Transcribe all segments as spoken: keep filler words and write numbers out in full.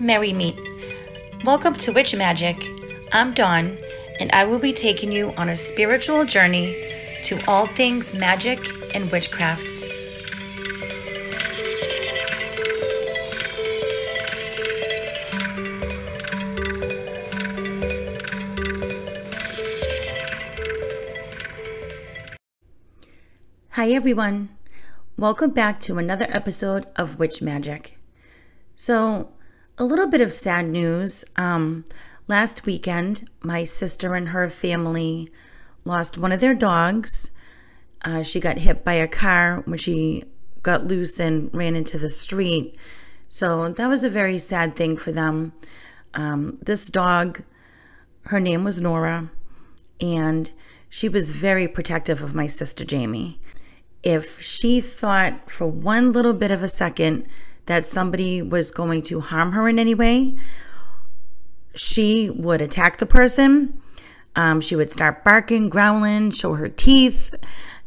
Merry Meet. Welcome to Witch Magic. I'm Dawn, and I will be taking you on a spiritual journey to all things magic and witchcraft. Hi everyone. Welcome back to another episode of Witch Magic. So, a little bit of sad news. Um, last weekend, my sister and her family lost one of their dogs. Uh, she got hit by a car when she got loose and ran into the street. So that was a very sad thing for them. Um, this dog, her name was Nora, and she was very protective of my sister Jamie. If she thought for one little bit of a second that somebody was going to harm her in any way, she would attack the person. Um, she would start barking, growling, show her teeth,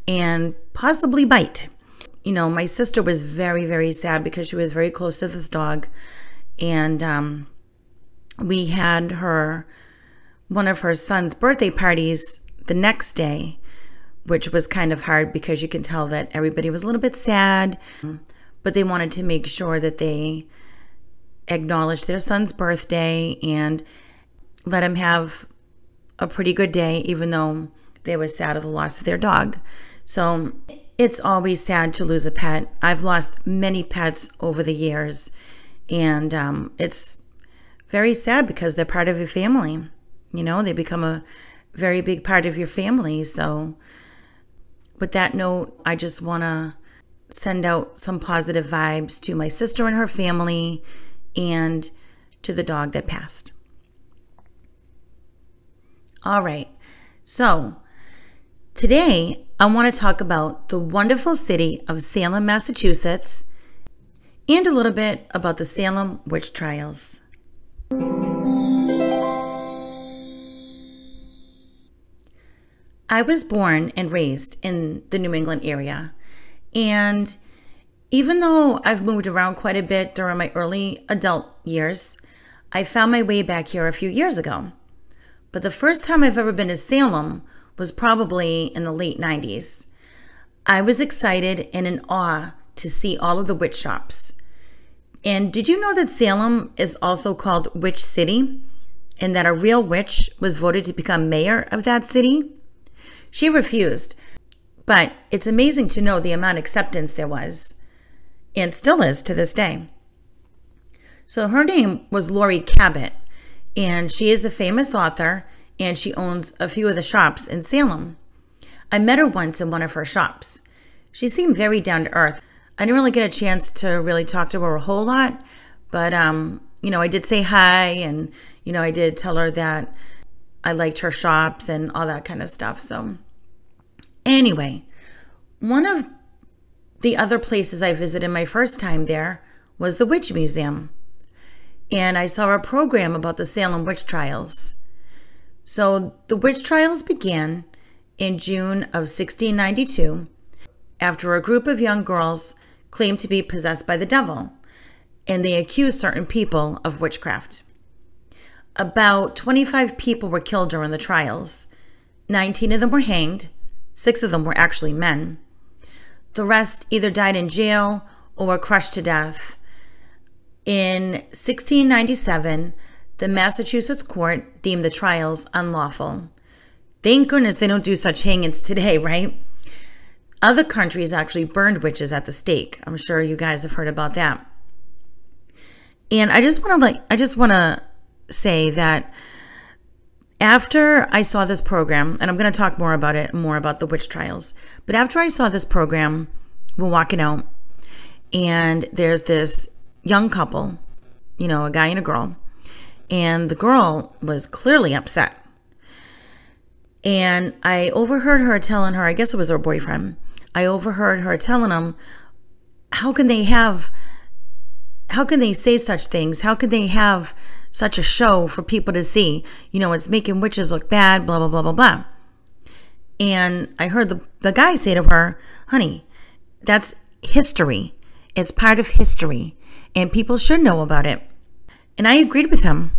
and possibly bite. You know, my sister was very, very sad because she was very close to this dog. And um, we had her, one of her son's birthday parties the next day, which was kind of hard because you can tell that everybody was a little bit sad. But they wanted to make sure that they acknowledged their son's birthday and let him have a pretty good day, even though they were sad at the loss of their dog. So it's always sad to lose a pet. I've lost many pets over the years, and um, it's very sad because they're part of your family. You know, they become a very big part of your family. So with that note, I just want to send out some positive vibes to my sister and her family and to the dog that passed. All right, so today I want to talk about the wonderful city of Salem, Massachusetts, and a little bit about the Salem Witch Trials. I was born and raised in the New England area. And even though I've moved around quite a bit during my early adult years, I found my way back here a few years ago. But the first time I've ever been to Salem was probably in the late nineties. I was excited and in awe to see all of the witch shops. And did you know that Salem is also called Witch City, and that a real witch was voted to become mayor of that city? She refused. But it's amazing to know the amount of acceptance there was, and still is to this day. So her name was Laurie Cabot, and she is a famous author, and she owns a few of the shops in Salem. I met her once in one of her shops. She seemed very down to earth. I didn't really get a chance to really talk to her a whole lot, but, um, you know, I did say hi, and, you know, I did tell her that I liked her shops and all that kind of stuff, so... Anyway, one of the other places I visited my first time there was the Witch Museum, and I saw a program about the Salem Witch Trials. So the Witch Trials began in June of sixteen ninety-two after a group of young girls claimed to be possessed by the devil, and they accused certain people of witchcraft. About twenty-five people were killed during the trials. nineteen of them were hanged. Six of them were actually men. The rest either died in jail or were crushed to death. In sixteen ninety-seven, the Massachusetts court deemed the trials unlawful. Thank goodness they don't do such hangings today, right? Other countries actually burned witches at the stake. I'm sure you guys have heard about that. And I just want to like I just want to say that after I saw this program, and I'm going to talk more about it, more about the witch trials, but after I saw this program, we're walking out, and there's this young couple, you know, a guy and a girl, and the girl was clearly upset. And I overheard her telling her, I guess it was her boyfriend, I overheard her telling him, how can they have, how can they say such things? How can they have such a show for people to see? You know, it's making witches look bad, blah, blah, blah, blah, blah. And I heard the, the guy say to her, honey, that's history. It's part of history. And people should know about it. And I agreed with him.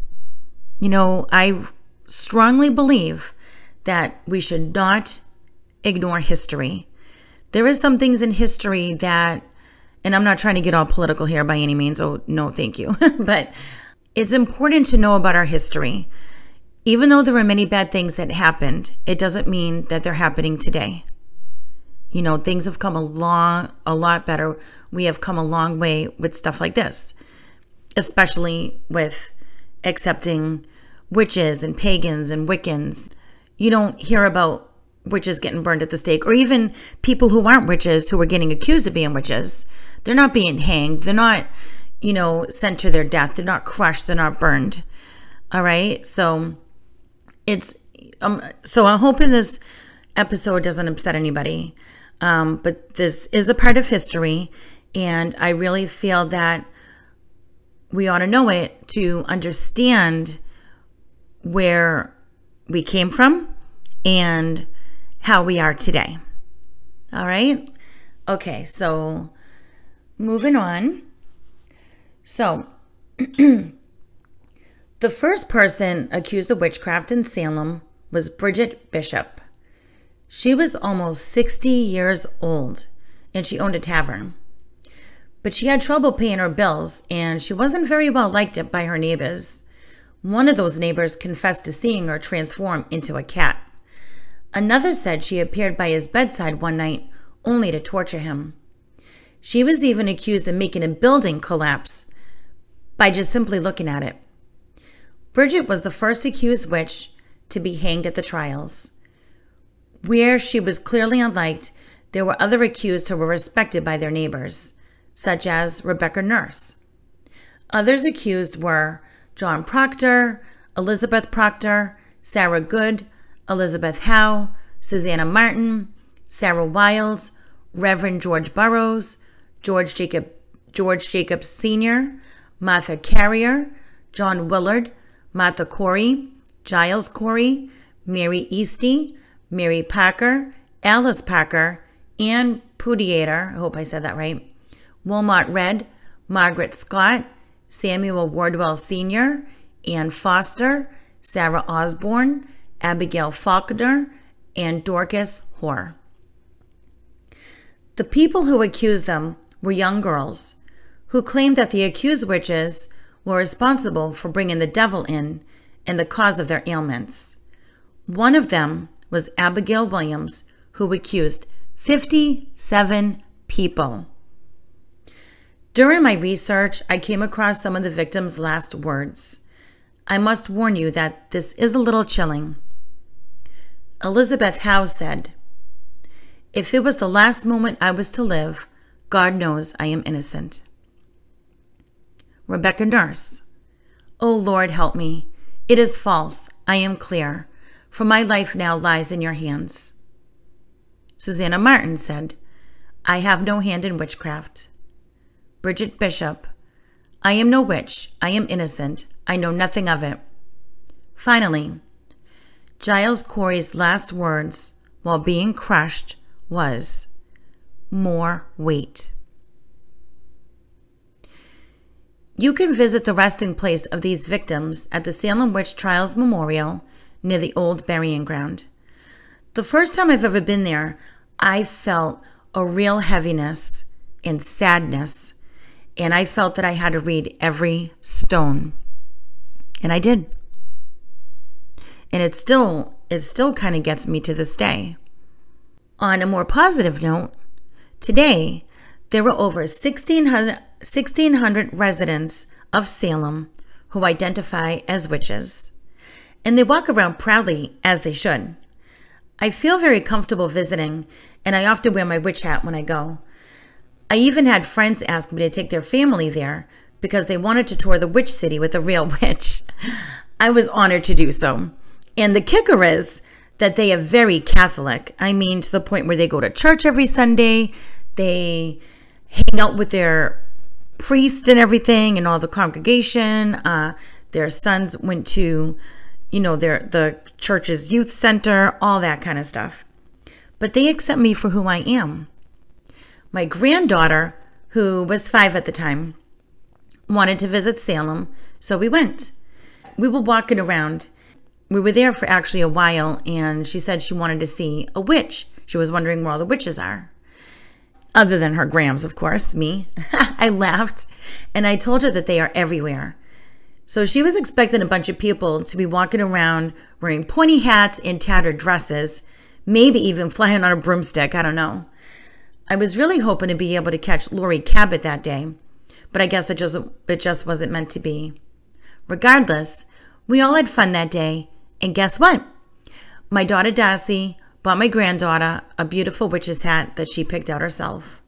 You know, I strongly believe that we should not ignore history. There is some things in history that, and I'm not trying to get all political here by any means, oh no, thank you. But it's important to know about our history. Even though there were many bad things that happened, it doesn't mean that they're happening today. You know, things have come along a lot better. We have come a long way with stuff like this, especially with accepting witches and pagans and Wiccans. You don't hear about witches getting burned at the stake, or even people who aren't witches who are getting accused of being witches. They're not being hanged. They're not, you know, sent to their death. They're not crushed. They're not burned. All right. So it's, um, so I'm hoping this episode doesn't upset anybody. Um, but this is a part of history. And I really feel that we ought to know it to understand where we came from and how we are today. All right. Okay. So moving on. So the first person accused of witchcraft in Salem was Bridget Bishop. She was almost sixty years old and she owned a tavern, but she had trouble paying her bills and she wasn't very well liked up by her neighbors. One of those neighbors confessed to seeing her transform into a cat. Another said she appeared by his bedside one night only to torture him. She was even accused of making a building collapse by just simply looking at it. Bridget was the first accused witch to be hanged at the trials. Where she was clearly unliked, there were other accused who were respected by their neighbors, such as Rebecca Nurse. Others accused were John Proctor, Elizabeth Proctor, Sarah Good, Elizabeth Howe, Susanna Martin, Sarah Wiles, Reverend George Burroughs, George Jacob, George Jacob Senior, Martha Carrier, John Willard, Martha Corey, Giles Corey, Mary Eastie, Mary Parker, Alice Parker, Anne Pudiator, I hope I said that right, Wilmot Red, Margaret Scott, Samuel Wardwell Senior, Anne Foster, Sarah Osborne, Abigail Faulkner, and Dorcas Hoare. The people who accused them were young girls who claimed that the accused witches were responsible for bringing the devil in and the cause of their ailments. One of them was Abigail Williams, who accused fifty-seven people. During my research, I came across some of the victims' last words. I must warn you that this is a little chilling. Elizabeth Howe said, "If it was the last moment I was to live, God knows I am innocent." Rebecca Nurse, "Oh Lord, help me. It is false. I am clear, for my life now lies in your hands." Susanna Martin said, "I have no hand in witchcraft." Bridget Bishop, "I am no witch. I am innocent. I know nothing of it." Finally, Giles Corey's last words while being crushed was, "More weight." You can visit the resting place of these victims at the Salem Witch Trials Memorial near the old burying ground. The first time I've ever been there, I felt a real heaviness and sadness, and I felt that I had to read every stone. And I did. And it still, it still kind of gets me to this day. On a more positive note, today there were over sixteen hundred residents of Salem who identify as witches. And they walk around proudly, as they should. I feel very comfortable visiting, and I often wear my witch hat when I go. I even had friends ask me to take their family there because they wanted to tour the witch city with a real witch. I was honored to do so. And the kicker is that they are very Catholic. I mean, to the point where they go to church every Sunday, they hang out with their priest and everything and all the congregation. Uh, their sons went to, you know, their the church's youth center, all that kind of stuff. but they accept me for who I am. My granddaughter, who was five at the time, wanted to visit Salem, so we went. We were walking around. We were there for actually a while, and she said she wanted to see a witch. She was wondering where all the witches are. Other than her grams, of course, me. I laughed, and I told her that they are everywhere. So she was expecting a bunch of people to be walking around wearing pointy hats and tattered dresses, maybe even flying on a broomstick, I don't know. I was really hoping to be able to catch Laurie Cabot that day, but I guess it just, it just wasn't meant to be. Regardless, we all had fun that day, and guess what? My daughter Darcy bought my granddaughter a beautiful witch's hat that she picked out herself.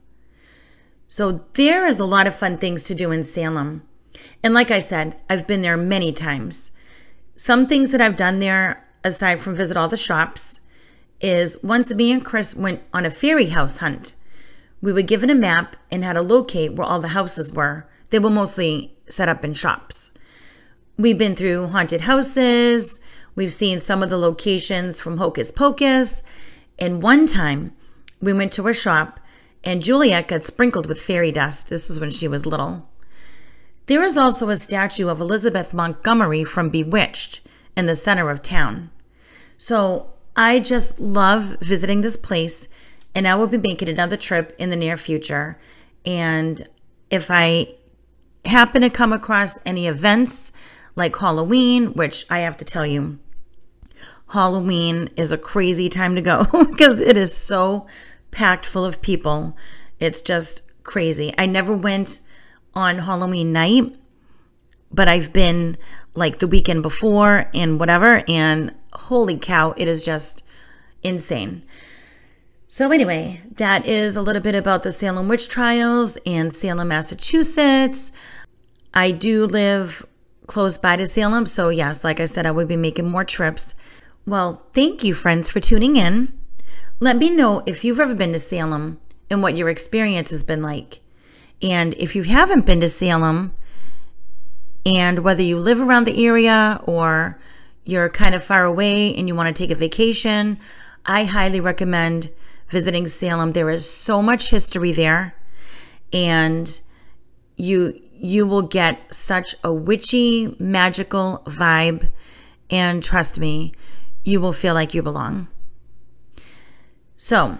So there is a lot of fun things to do in Salem. And like I said, I've been there many times. Some things that I've done there, aside from visit all the shops, is once me and Chris went on a fairy house hunt. We were given a map and had to locate where all the houses were. They were mostly set up in shops. We've been through haunted houses. We've seen some of the locations from Hocus Pocus. And one time, we went to a shop and Juliet got sprinkled with fairy dust. This was when she was little. There is also a statue of Elizabeth Montgomery from Bewitched in the center of town. So I just love visiting this place, and I will be making another trip in the near future. And if I happen to come across any events like Halloween, which I have to tell you, Halloween is a crazy time to go because it is so packed full of people. It's just crazy. I never went on Halloween night, but I've been like the weekend before and whatever, and holy cow, it is just insane. So anyway, that is a little bit about the Salem Witch Trials in Salem, Massachusetts. I do live close by to Salem, so yes, like I said, I will be making more trips. Well, thank you friends for tuning in. Let me know if you've ever been to Salem and what your experience has been like. And if you haven't been to Salem, and whether you live around the area or you're kind of far away and you want to take a vacation, I highly recommend visiting Salem. There is so much history there, and you you will get such a witchy, magical vibe, and trust me, you will feel like you belong. So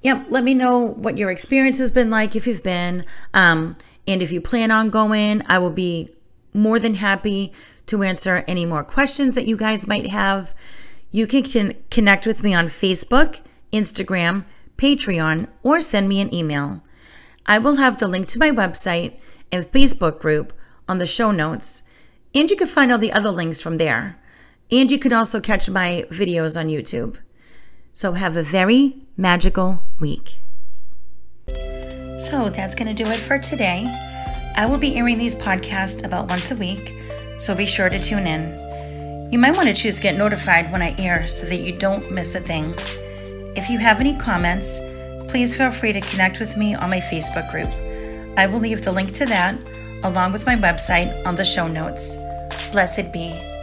yep, let me know what your experience has been like if you've been, um, and if you plan on going, I will be more than happy to answer any more questions that you guys might have. You can con connect with me on Facebook, Instagram, Patreon, or send me an email. I will have the link to my website and Facebook group on the show notes, and you can find all the other links from there. And you can also catch my videos on YouTube. So have a very magical week. So that's going to do it for today. I will be airing these podcasts about once a week, so be sure to tune in. You might want to choose to get notified when I air so that you don't miss a thing. If you have any comments, please feel free to connect with me on my Facebook group. I will leave the link to that, along with my website, on the show notes. Blessed be.